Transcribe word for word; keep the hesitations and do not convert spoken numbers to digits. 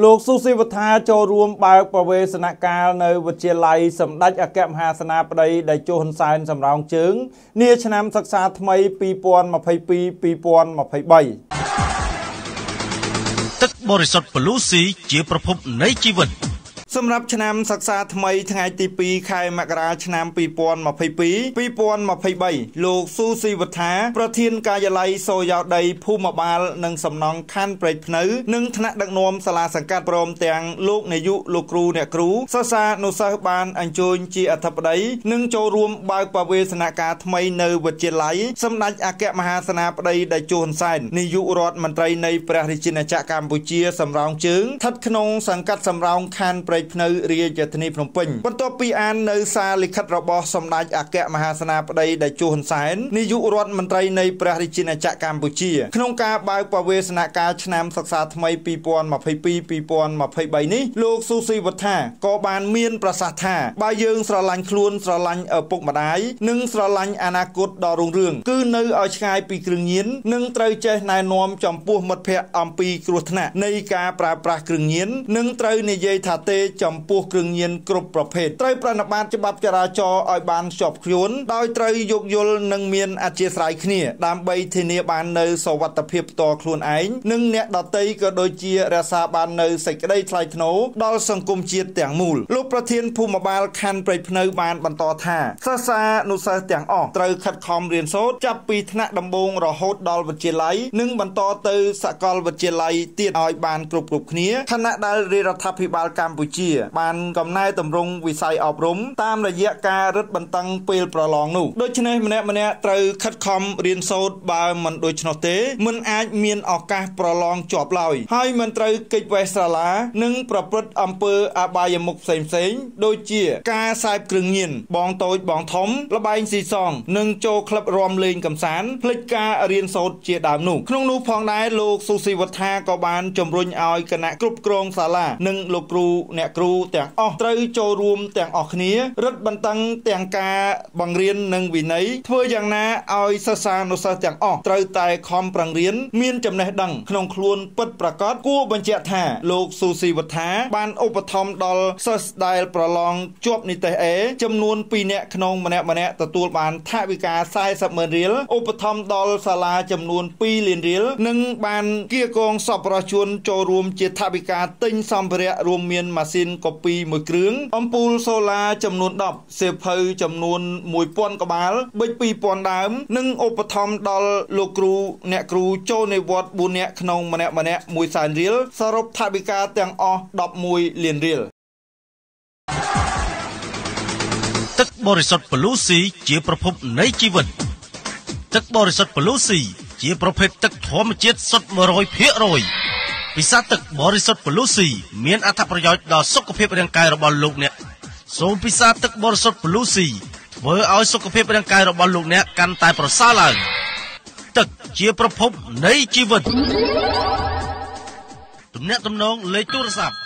ลูกซูซิวัฒนาโจรวมปากประเวศนาการในวัชไลสำนักอากาศมหาสนาปฏิได้โจรสายสำรองเชิงเนื้อชนะศึกษาทำไมปีปอนมาไพปีปีปอนมาไพใบตึกบริษัทปลูซีเจียประพบในชีวิตสำหรับชนะศึกษาทำไมทางไอทีปีใครมากราชนะปีปอนมาไพปีปีปอนมาไพใบลูกซูซิวัฒนาประเทียนกายไลโซยาวใดผู้มาบาลหนึ่งสำนองขั้นเปรตหนึ่งหนึ่งธนดักนวมสลาสังกัดปลอมแต่งลูกในยุลูกครูเนี่ยครูซาซาโนซาบานอันโจนจีอัฐปฏิหนึ่งโจรวมบายประเวศนาการทำไมเนวัจเจไลสำนักอากาศมหาสนาปฏิได้โจรสายในยุรอดมันไตรในประเทศจีนจากกัมพูชีสำรองจึงทัดขนงสังกัดสำรองขั้นเปรตพนเรียจัตนีพนมปิงบรรทุกปีอันในซาลิคัดรบสำนักอากาศมหาสนาปฏิได้โจรสายในยุรอดมันไตรในประเทศจีนจากกัมพูชีขนงกาบายประเวศนาการชนะศึกษาทำไมปีปอนมาไพปีปีปอนมาไพใบนี้ลูกซูซีวัฒน์กบาลเมียนประสาท่าบายเยิงสลันครูนสลันเออปกมาได้หนึ่งสลันอนาคตดอรุ่งเรืองคือในเอาชายปีกรึงยินหนึ่งไตรเจนายนอมจอมปูหมดเพออัมปีกรุธนะในกาปราปรากรึงยินหนึ่งไตรในเยธาเตจอมปูกรึงยินกรุบประเภทไตรประนับมาฉบับจราจรออยบานสอบขยุนโดยไตรยกยลหนึ่งเมียนอาเจียสายขณีตามใบเทเนียบานในสวัสดิเพียบต่อครูนไอ้หนึ่งเนี่ยดอเตก็โดยเจียราซาบานในใส่กระได้ไทรโนดอลสังคมเจียแต่งมูลลูกประเทียนภูมิบาลคันไปพเนบานบรรทอท่าซาซาโนซาแต่งออกเตยขัดคอมเรียนโซจับปีธนะดำบงรอโฮดดอลวัจเจไลหนึ่งบรรทอเตยสกอลวัจเจไลเตียนออยบานกรุบกรุบเนี้ยคณะดาเรรัฐพิบาลกัมพูชีบานกำนายตำรงวิสัยอบรมตามระยะการรัฐบันตังเปลประลองนู่โดยเฉพาะเมื่อเมื่อเตยขัดคอมเรียนโซบานมันโดยชนเตมันอาจมีออกการประลองจอบลอยให้มันเตยกิจวัตรสลาหนึ่งประพฤติอำเภออาบายมุกเซ็งเซ็งโดยเจียกาสายกรึงยินบองโตยบองทอมระบายสีซองหนึ่งโจคลับรวมเลงกำสารพลิกกาเรียนโซดเจียดามหนุขนงนูพองได้ลูกสุสีวัฒน์กบาลจมรุนออยคณะกรุบกรองสาลาหนึ่งลูกครูเนี่ยครูแต่งออกเตยโจรวมแต่งออกเนี้ยรถบันตังแต่งกาบังเรียนหนึ่งวินัยเพื่ออย่างน่าออยซาซาโนซาแต่งออกเตยตายคอมปรังเรียนมีนจำแนกดังขนงครูนปิดประกาศกู้บัญชีแท้ลูกสุสีวัฒน์บานอุปธรรมดอลสัสได้ประลองจบนิเตเอจำนวนปีเนี่ยขนงมเนะมเนะตะตูบานท่าวิกาสายสมเรียลอุปธรรมดอลสลาจำนวนปีเรียนเรียลหนึ่งบานเกียกองสอบประชวนโจรวมเจตท่าวิกาติงสัมเรียรวมเมียนมาซินกบปีมวยเครืองอัมปูลโซลาจำนวนดอกเซเพยจำนวนมวยป้อนกบาลใบปีป้อนดามหนึ่งอุปธรรมดอลลูกครูเนี่ยครูโจในวัดบุญเนี่ยขนงมเนะมเนะมวยสายเรียลสรบท่าวิกาแต่งอดอกมวยเรียนเรียลตึกบริษัทปลูซีเจียประพบในชีวิตตึกบริษัทปลูซีเจียประเภทตึกธรรมเจตสดมารอยเพียรอยพิซาตึกบริษัทปลูซีเมียนอัธประโยชน์ต่อสุขภาพร่างกายระบำลุกเนี่ยโซมพิซาตึกบริษัทปลูซีเพื่อเอาสุขภาพร่างกายระบำลุกเนี่ยการตายประสาลังตึกเจียประพบในชีวิตตุ่มเนี่ยตุ่มน้องเลยโทรศัพท์